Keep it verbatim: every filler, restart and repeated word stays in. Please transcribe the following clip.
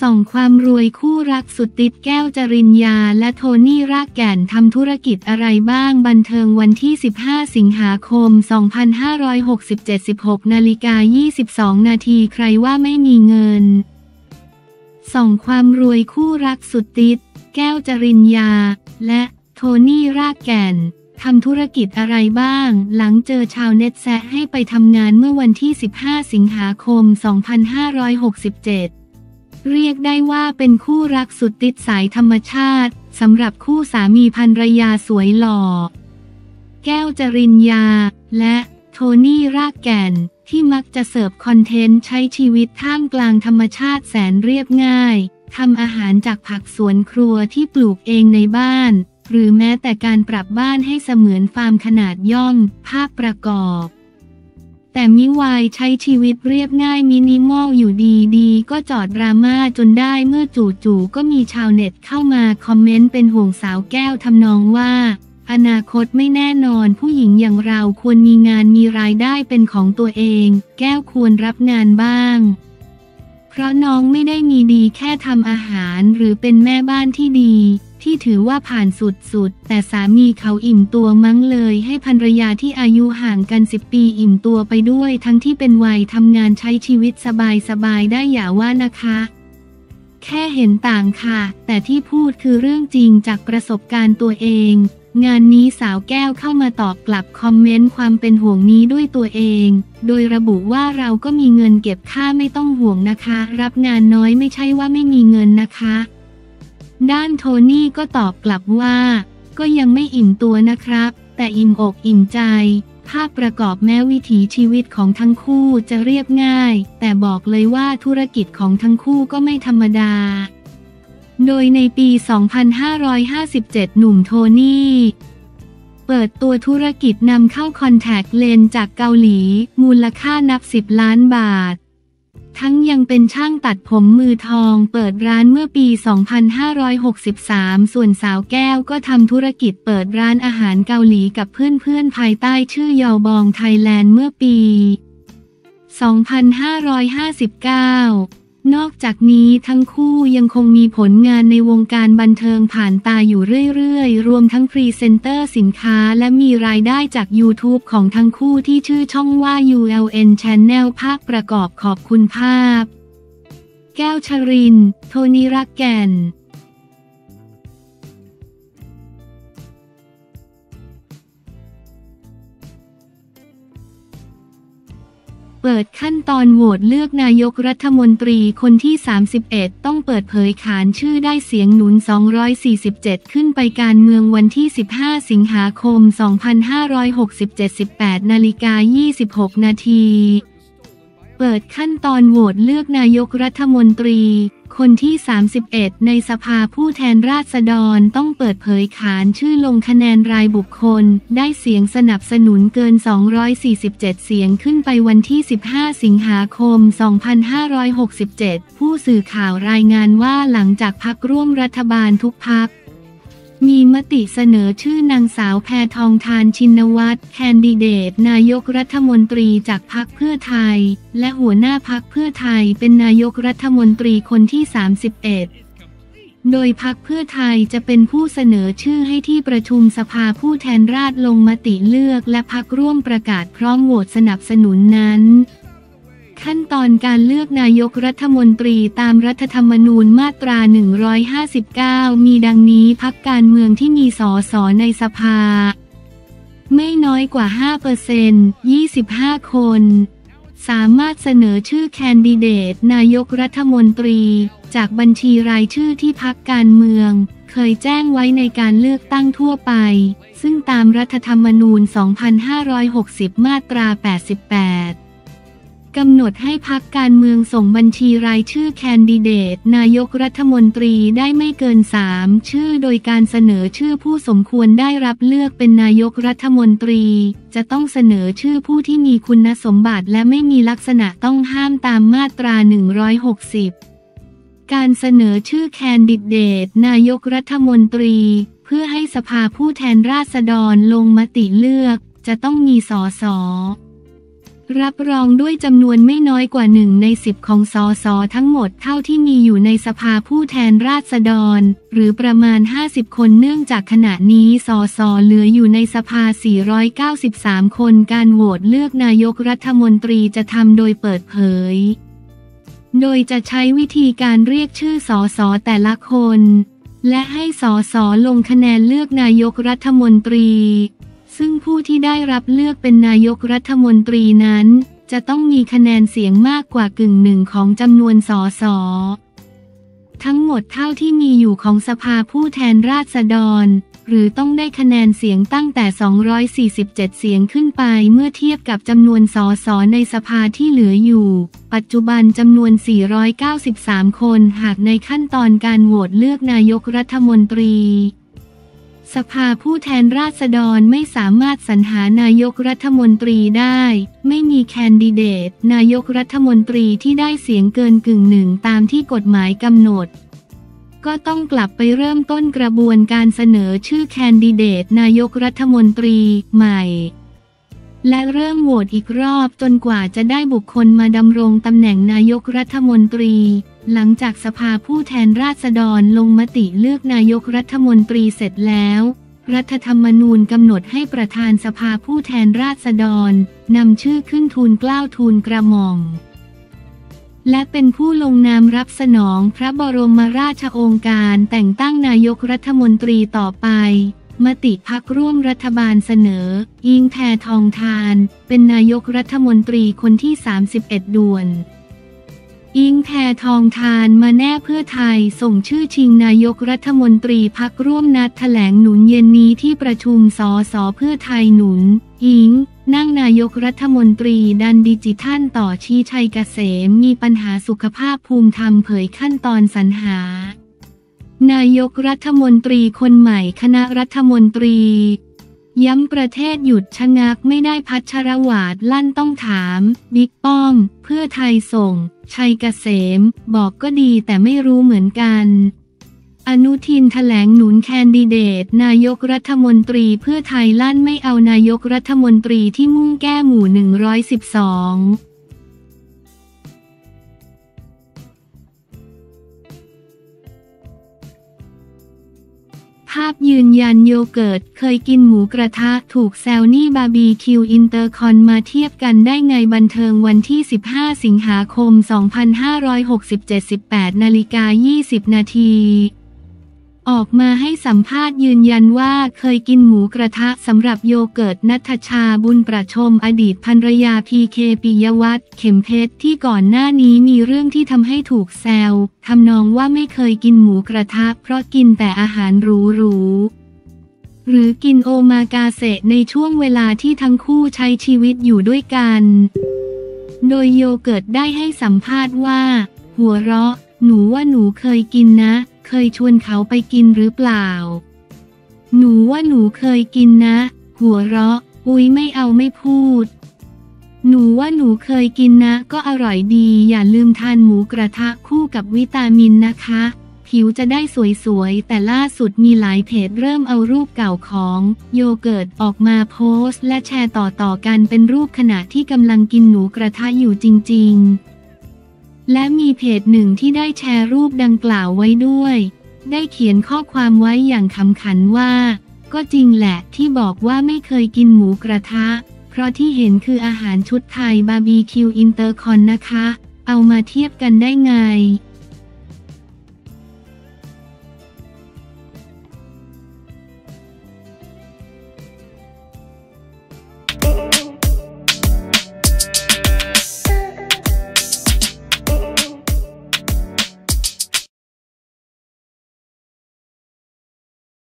ส่องความรวยคู่รักสุดติดแก้วจริญญาและโทนี่รากแก่นทำธุรกิจอะไรบ้างบันเทิงวันที่สิบห้าสิงหาคมสองพันห้าร้อยหกสิบเจ็ด สิบหกนาฬิกายี่สิบสองนาทีใครว่าไม่มีเงินส่องความรวยคู่รักสุดติดแก้วจริญญาและโทนี่รากแก่นทำธุรกิจอะไรบ้างหลังเจอชาวเน็ตแซะให้ไปทำงานเมื่อวันที่สิบห้าสิงหาคมสองพันห้าร้อยหกสิบเจ็ดเรียกได้ว่าเป็นคู่รักสุดติดสายธรรมชาติสำหรับคู่สามีภรรยาสวยหล่อแก้วจริญญาและโทนี่รากแก่นที่มักจะเสิร์ฟคอนเทนต์ใช้ชีวิตท่ามกลางธรรมชาติแสนเรียบง่ายทำอาหารจากผักสวนครัวที่ปลูกเองในบ้านหรือแม้แต่การปรับบ้านให้เสมือนฟาร์มขนาดย่อมภาพประกอบแต่มิวายใช้ชีวิตเรียบง่ายมินิมอลอยู่ดีๆก็จอดดราม่าจนได้เมื่อจู่ๆก็มีชาวเน็ตเข้ามาคอมเมนต์เป็นห่วงสาวแก้วทำนองว่าอนาคตไม่แน่นอนผู้หญิงอย่างเราควรมีงานมีรายได้เป็นของตัวเองแก้วควรรับงานบ้างเพราะน้องไม่ได้มีดีแค่ทำอาหารหรือเป็นแม่บ้านที่ดีที่ถือว่าผ่านสุดๆแต่สามีเขาอิ่มตัวมั้งเลยให้ภรรยาที่อายุห่างกันสิบปีอิ่มตัวไปด้วยทั้งที่เป็นวัยทำงานใช้ชีวิตสบายๆได้อย่าว่านะคะแค่เห็นต่างค่ะแต่ที่พูดคือเรื่องจริงจากประสบการณ์ตัวเองงานนี้สาวแก้วเข้ามาตอบกลับคอมเมนต์ความเป็นห่วงนี้ด้วยตัวเองโดยระบุว่าเราก็มีเงินเก็บค่าไม่ต้องห่วงนะคะรับงานน้อยไม่ใช่ว่าไม่มีเงินนะคะด้านโทนี่ก็ตอบกลับว่าก็ยังไม่อิ่มตัวนะครับแต่อิ่มอกอิ่มใจภาพประกอบแม้วิถีชีวิตของทั้งคู่จะเรียบง่ายแต่บอกเลยว่าธุรกิจของทั้งคู่ก็ไม่ธรรมดาโดยในปีสองพันห้าร้อยห้าสิบเจ็ดหนุ่มโทนี่เปิดตัวธุรกิจนำเข้าคอนแทคเลนส์จากเกาหลีมูลค่านับสิบล้านบาททั้งยังเป็นช่างตัดผมมือทองเปิดร้านเมื่อปีสองพันห้าร้อยหกสิบสามส่วนสาวแก้วก็ทำธุรกิจเปิดร้านอาหารเกาหลีกับเพื่อนๆภายใต้ชื่อ Yeolbong Thailand เมื่อปีสองพันห้าร้อยห้าสิบเก้านอกจากนี้ทั้งคู่ยังคงมีผลงานในวงการบันเทิงผ่านตาอยู่เรื่อยๆรวมทั้งพรีเซนเตอร์สินค้าและมีรายได้จาก ยูทูบ ของทั้งคู่ที่ชื่อช่องว่า ยู แอล เอ็น แชนแนล ภาคประกอบขอบคุณภาพแก้วจริญญา โทนี่ รากแก่นเปิดขั้นตอนโหวตเลือกนายกรัฐมนตรีคนที่สามสิบเอ็ดต้องเปิดเผยขานชื่อได้เสียงหนุนสองร้อยสี่สิบเจ็ดขึ้นไปการเมืองวันที่สิบห้าสิงหาคมสองพันห้าร้อยหกสิบเจ็ด สิบแปดนาฬิกายี่สิบหกนาทีเปิดขั้นตอนโหวตเลือกนายกรัฐมนตรีคนที่สามสิบเอ็ดในสภาผู้แทนราษฎรต้องเปิดเผยขานชื่อลงคะแนนรายบุคคลได้เสียงสนับสนุนเกินสองร้อยสี่สิบเจ็ดเสียงขึ้นไปวันที่สิบห้าสิงหาคมสองพันห้าร้อยหกสิบเจ็ดผู้สื่อข่าวรายงานว่าหลังจากพรรคร่วมรัฐบาลทุกพรรคมีมติเสนอชื่อนางสาวแพทองธารชินวัตรแคนดิเดตนายกรัฐมนตรีจากพรรคเพื่อไทยและหัวหน้าพรรคเพื่อไทยเป็นนายกรัฐมนตรีคนที่สามสิบเอ็ดโดยพรรคเพื่อไทยจะเป็นผู้เสนอชื่อให้ที่ประชุมสภาผู้แทนราษฎรลงมติเลือกและพรรคร่วมประกาศพร้อมโหวตสนับสนุนนั้นขั้นตอนการเลือกนายกรัฐมนตรีตามรัฐธรรมนูญมาตราหนึ่งร้อยห้าสิบเก้ามีดังนี้พรรคการเมืองที่มีส.ส.ในสภาไม่น้อยกว่า ห้าเปอร์เซ็นต์ ยี่สิบห้าคนสามารถเสนอชื่อแคนดิเดตนายกรัฐมนตรีจากบัญชีรายชื่อที่พรรคการเมืองเคยแจ้งไว้ในการเลือกตั้งทั่วไปซึ่งตามรัฐธรรมนูญสองพันห้าร้อยหกสิบมาตราแปดสิบแปดกำหนดให้พรรคการเมืองส่งบัญชีรายชื่อแคนดิเดตนายกรัฐมนตรีได้ไม่เกินสามชื่อโดยการเสนอชื่อผู้สมควรได้รับเลือกเป็นนายกรัฐมนตรีจะต้องเสนอชื่อผู้ที่มีคุณสมบัติและไม่มีลักษณะต้องห้ามตามมาตราหนึ่งร้อยหกสิบการเสนอชื่อแคนดิเดตนายกรัฐมนตรีเพื่อให้สภาผู้แทนราษฎรลงมติเลือกจะต้องมีส.ส. รับรองด้วยจำนวนไม่น้อยกว่าหนึ่งในสิบของสสทั้งหมดเท่าที่มีอยู่ในสภาผู้แทนราษฎรหรือประมาณห้าสิบคนเนื่องจากขณะนี้สสเหลืออยู่ในสภาสี่ร้อยเก้าสิบสามคนการโหวตเลือกนายกรัฐมนตรีจะทำโดยเปิดเผยโดยจะใช้วิธีการเรียกชื่อสสแต่ละคนและให้สสลงคะแนนเลือกนายกรัฐมนตรีซึ่งผู้ที่ได้รับเลือกเป็นนายกรัฐมนตรีนั้นจะต้องมีคะแนนเสียงมากกว่ากึ่งหนึ่งของจำนวนสสทั้งหมดเท่าที่มีอยู่ของสภาผู้แทนราษฎรหรือต้องได้คะแนนเสียงตั้งแต่สองร้อยสี่สิบเจ็ดเสียงขึ้นไปเมื่อเทียบกับจำนวนสสในสภาที่เหลืออยู่ปัจจุบันจำนวนสี่ร้อยเก้าสิบสามคนหากในขั้นตอนการโหวตเลือกนายกรัฐมนตรีสภาผู้แทนราษฎรไม่สามารถสรรหานายกรัฐมนตรีได้ไม่มีแคนดิเดตนายกรัฐมนตรีที่ได้เสียงเกินกึ่งหนึ่งตามที่กฎหมายกำหนดก็ต้องกลับไปเริ่มต้นกระบวนการเสนอชื่อแคนดิเดตนายกรัฐมนตรีใหม่และเริ่มโหวตอีกรอบจนกว่าจะได้บุคคลมาดำรงตำแหน่งนายกรัฐมนตรีหลังจากสภาผู้แทนราษฎรลงมติเลือกนายกรัฐมนตรีเสร็จแล้วรัฐธรรมนูญกำหนดให้ประธานสภาผู้แทนราษฎรนำชื่อขึ้นทูลเกล้าทูลกระหม่อมและเป็นผู้ลงนามรับสนองพระบรมราชโองการแต่งตั้งนายกรัฐมนตรีต่อไปมติพรรคร่วมรัฐบาลเสนออิงแพทองธารเป็นนายกรัฐมนตรีคนที่สามสิบเอ็ดด่วนอิงแพทองธารมาแน่เพื่อไทยส่งชื่อชิงนายกรัฐมนตรีพรรคร่วมนัดแถลงหนุนเย็นนี้ที่ประชุมสสเพื่อไทยหนุนอิงนั่งนายกรัฐมนตรีดันดิจิทัลต่อชี้ชัยเกษมมีปัญหาสุขภาพภูมิธรรมเผยขั้นตอนสรรหานายกรัฐมนตรีคนใหม่คณะรัฐมนตรีย้ำประเทศหยุดชะงักไม่ได้พัชรวาทลั่นต้องถามบิ๊กป้อมเพื่อไทยส่งชัยเกษมบอกก็ดีแต่ไม่รู้เหมือนกันอนุทินแถลงหนุนแคนดิเดตนายกรัฐมนตรีเพื่อไทยลั่นไม่เอานายกรัฐมนตรีที่มุ่งแก้หมู่หนึ่งร้อยสิบสองภาพยืนยันโยเกิร์ตเคยกินหมูกระทะถูกแซวนี่บาร์บีคิวอินเตอร์คอนมาเทียบกันได้ไงบันเทิงวันที่สิบห้าสิงหาคมสองพันห้าร้อยหกสิบเจ็ด สิบแปดนาฬิกายี่สิบนาทีออกมาให้สัมภาษณ์ยืนยันว่าเคยกินหมูกระทะสำหรับโยเกิร์ตณัฐชาบุญประชมอดีตภรรยาพีเคปิยวัฒน์เข็มเพชรที่ก่อนหน้านี้มีเรื่องที่ทำให้ถูกแซวทำนองว่าไม่เคยกินหมูกระทะเพราะกินแต่อาหารหรูๆหรือกินโอมากาเสะในช่วงเวลาที่ทั้งคู่ใช้ชีวิตอยู่ด้วยกันโดยโยเกิร์ตได้ให้สัมภาษณ์ว่าหัวเราะหนูว่าหนูเคยกินนะเคยชวนเขาไปกินหรือเปล่าหนูว่าหนูเคยกินนะหัวเราะอุ๊ยไม่เอาไม่พูดหนูว่าหนูเคยกินนะก็อร่อยดีอย่าลืมทานหมูกระทะคู่กับวิตามินนะคะผิวจะได้สวยๆแต่ล่าสุดมีหลายเพจเริ่มเอารูปเก่าของโยเกิร์ตออกมาโพสต์และแชร์ต่อๆกันเป็นรูปขณะที่กำลังกินหนูกระทะอยู่จริงๆและมีเพจหนึ่งที่ได้แชร์รูปดังกล่าวไว้ด้วยได้เขียนข้อความไว้อย่างขำขันว่าก็จริงแหละที่บอกว่าไม่เคยกินหมูกระทะเพราะที่เห็นคืออาหารชุดไทยบาร์บีคิวอินเตอร์คอนนะคะเอามาเทียบกันได้ไง